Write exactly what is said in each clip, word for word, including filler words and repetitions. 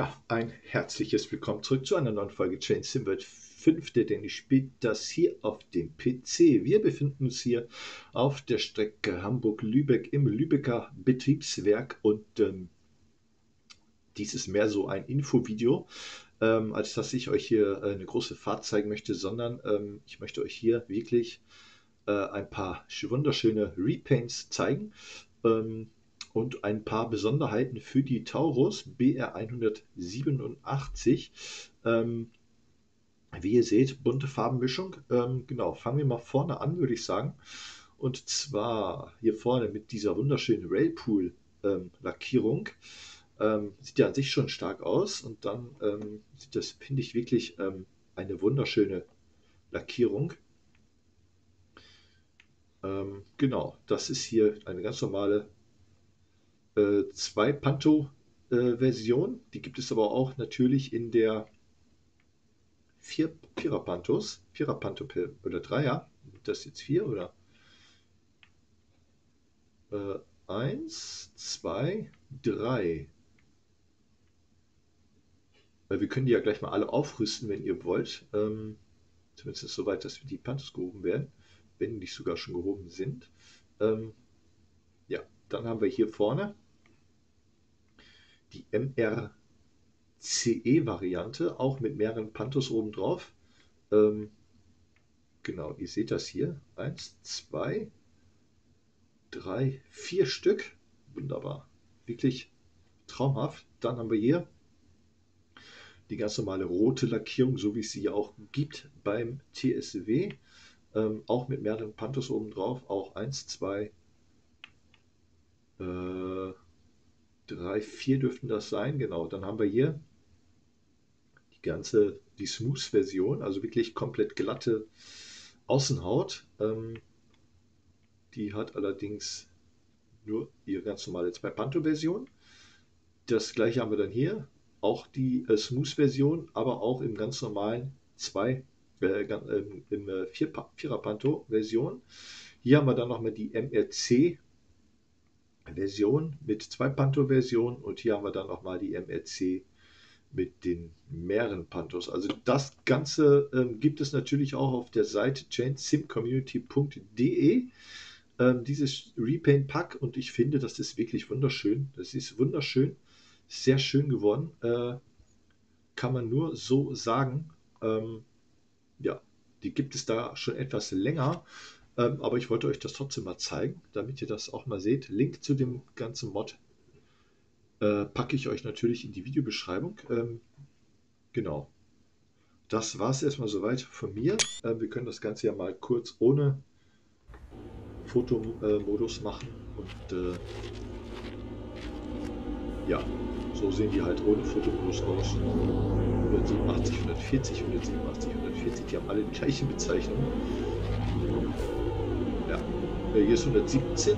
Ja, ein herzliches Willkommen zurück zu einer neuen Folge Train Sim World fünf, der Denni spielt das hier auf dem P C. Wir befinden uns hier auf der Strecke Hamburg-Lübeck im Lübecker Betriebswerk und ähm, dies ist mehr so ein Infovideo, ähm, als dass ich euch hier eine große Fahrt zeigen möchte, sondern ähm, ich möchte euch hier wirklich äh, ein paar wunderschöne Repaints zeigen. Ähm, Und ein paar Besonderheiten für die Taurus B R hundertsiebenundachtzig. Ähm, wie ihr seht, bunte Farbenmischung. Ähm, genau, fangen wir mal vorne an, würde ich sagen. Und zwar hier vorne mit dieser wunderschönen Railpool-Lackierung. Ähm, ähm, sieht ja an sich schon stark aus. Und dann ähm, sieht das, finde ich, wirklich ähm, eine wunderschöne Lackierung. Ähm, genau, das ist hier eine ganz normale zwei Panto-Version, äh, die gibt es aber auch natürlich in der vier Vierer Pantos, Vierer Panto oder Dreier, das jetzt vier oder äh, eins, zwei, drei. Weil wir können die ja gleich mal alle aufrüsten, wenn ihr wollt. Ähm, zumindest soweit, dass die Pantos gehoben werden, wenn die sogar schon gehoben sind. Ähm, ja, dann haben wir hier vorne die M R C E-Variante, auch mit mehreren Pantos oben drauf. Ähm, genau, ihr seht das hier. Eins, zwei, drei, vier Stück. Wunderbar. Wirklich traumhaft. Dann haben wir hier die ganz normale rote Lackierung, so wie es sie ja auch gibt beim T S W. Ähm, auch mit mehreren Pantos oben drauf. Auch eins, zwei, drei, vier dürften das sein, genau. Dann haben wir hier die ganze, die Smooth-Version, also wirklich komplett glatte Außenhaut. Ähm, die hat allerdings nur ihre ganz normale zwei Panto-Version. Das gleiche haben wir dann hier, auch die äh, Smooth-Version, aber auch im ganz normalen zwei, äh, im vierer Panto-Version. Hier haben wir dann nochmal die M R C-Version. Version mit zwei Panto-Versionen und hier haben wir dann noch mal die M R C mit den mehreren Pantos. Also das Ganze ähm, gibt es natürlich auch auf der Seite train sim community punkt de, ähm, dieses Repaint-Pack, und ich finde, das ist wirklich wunderschön. Das ist wunderschön, sehr schön geworden, äh, kann man nur so sagen. Ähm, ja, die gibt es da schon etwas länger. Aber ich wollte euch das trotzdem mal zeigen, damit ihr das auch mal seht. Link zu dem ganzen Mod äh, packe ich euch natürlich in die Videobeschreibung. Ähm, genau. Das war es erstmal soweit von mir. Ähm, wir können das Ganze ja mal kurz ohne Fotomodus machen. Und äh, ja, so sehen die halt ohne Fotomodus aus. hundertsiebenundachtzig, hundertvierzig, hundertsiebenundachtzig, hundertvierzig, die haben alle die gleiche Bezeichnung. Ja, hier ist hundertsiebzehn,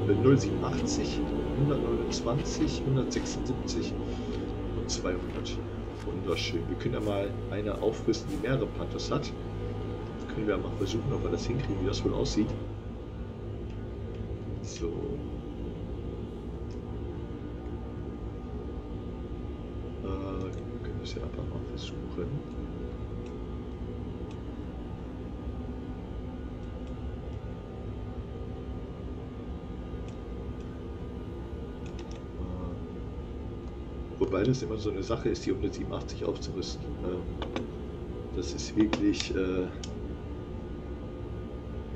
hundertsiebenundachtzig, hundertneunundzwanzig, hundertsechsundsiebzig und zweihundert. Wunderschön. Wir können ja mal eine aufrüsten, die mehrere Pantos hat. Dann können wir mal versuchen, ob wir das hinkriegen, wie das wohl aussieht. So. Äh, wir können das ja einfach mal versuchen. Wobei das immer so eine Sache ist, die hundertsiebenundachtzig aufzurüsten. Das ist wirklich eine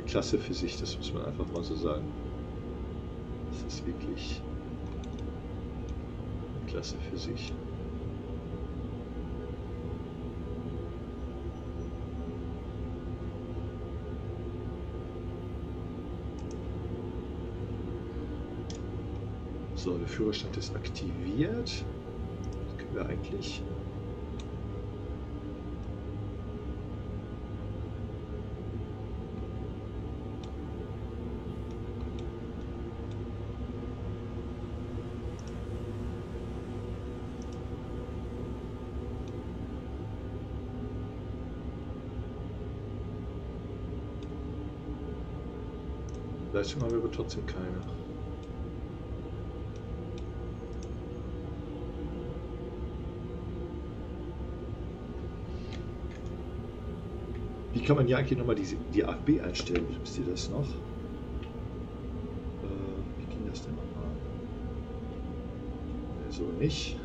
Klasse für sich, das muss man einfach mal so sagen. Das ist wirklich eine Klasse für sich. So, der Führerstand ist aktiviert. Das können wir eigentlich. Leistung haben wir aber trotzdem keine. kann man ja eigentlich nochmal die, die A F B einstellen. Wisst ihr das noch? Äh, wie ging das denn nochmal? Nee, so nicht.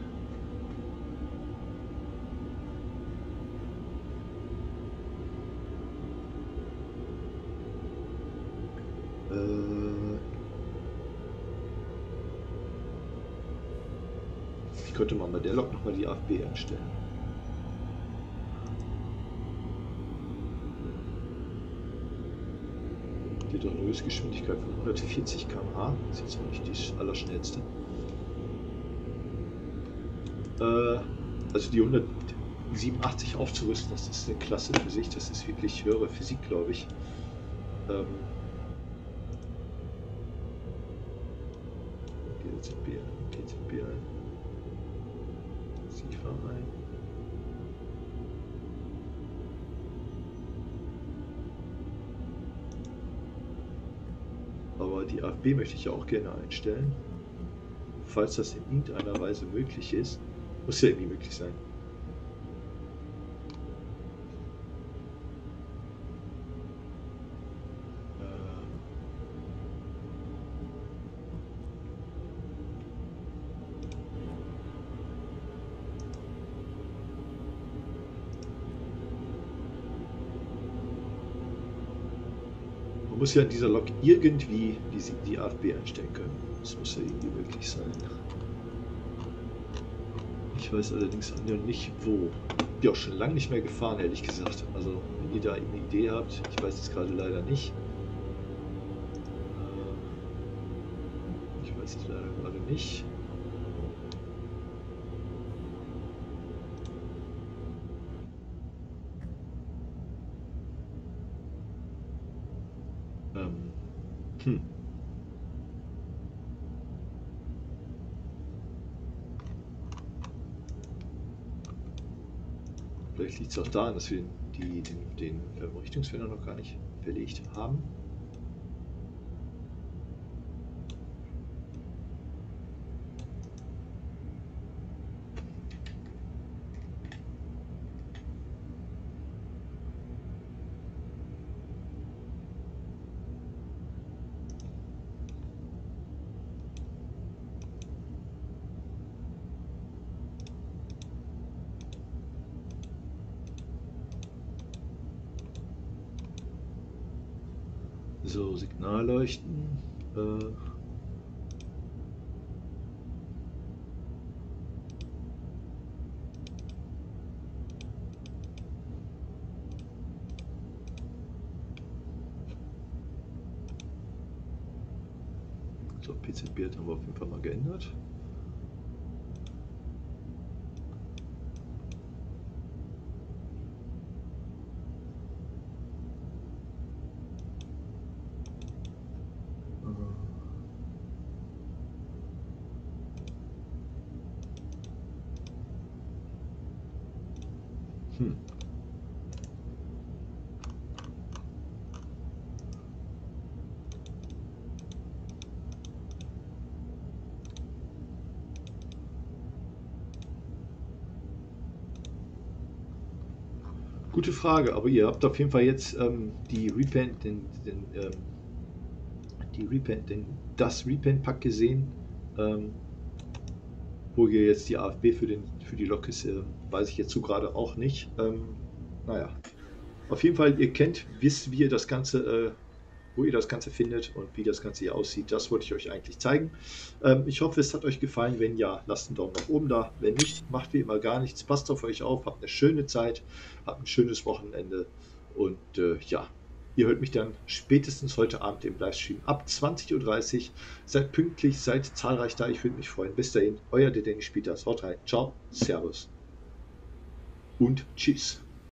Ich könnte mal bei der Lok nochmal die A F B einstellen. Die hat eine Höchstgeschwindigkeit von hundertvierzig Kilometer pro Stunde. Das ist jetzt auch nicht die allerschnellste. Äh, also die hundertsiebenundachtzig aufzurüsten, das ist eine Klasse für sich. Das ist wirklich höhere Physik, glaube ich. Ähm, G Z B, G Z B ein. Sie fahren ein. Aber die A F B möchte ich ja auch gerne einstellen. Falls das in irgendeiner Weise möglich ist, muss ja irgendwie möglich sein. Muss ja in dieser Lok irgendwie die, die A F B einstellen können. Das muss ja irgendwie möglich sein. Ich weiß allerdings nicht wo. Ich bin auch schon lange nicht mehr gefahren, ehrlich gesagt. Also wenn ihr da eine Idee habt, ich weiß es gerade leider nicht. Ich weiß es leider gerade nicht. Hm. Vielleicht liegt es auch daran, dass wir die, den, den Richtungsfehler noch gar nicht verlegt haben. So, Signalleuchten. Äh so, P Z B haben wir auf jeden Fall mal geändert. Hm. Gute Frage, aber ihr habt auf jeden Fall jetzt ähm, die Repaint, den, den, ähm, die Repaint, den, das Repaint-Pack gesehen, ähm, wo ihr jetzt die A F B für, den, für die Lok ist. Äh, Weiß ich jetzt so gerade auch nicht. Ähm, naja, auf jeden Fall, ihr kennt, wisst, wie ihr das Ganze, äh, wo ihr das Ganze findet und wie das Ganze hier aussieht. Das wollte ich euch eigentlich zeigen. Ähm, ich hoffe, es hat euch gefallen. Wenn ja, lasst einen Daumen nach oben da. Wenn nicht, macht wie immer gar nichts. Passt auf euch auf, habt eine schöne Zeit, habt ein schönes Wochenende und äh, ja, ihr hört mich dann spätestens heute Abend im Livestream ab zwanzig Uhr dreißig. Seid pünktlich, seid zahlreich da. Ich würde mich freuen. Bis dahin, euer Der Denni Spielt das. Haut rein. Ciao, Servus. Und tschüss.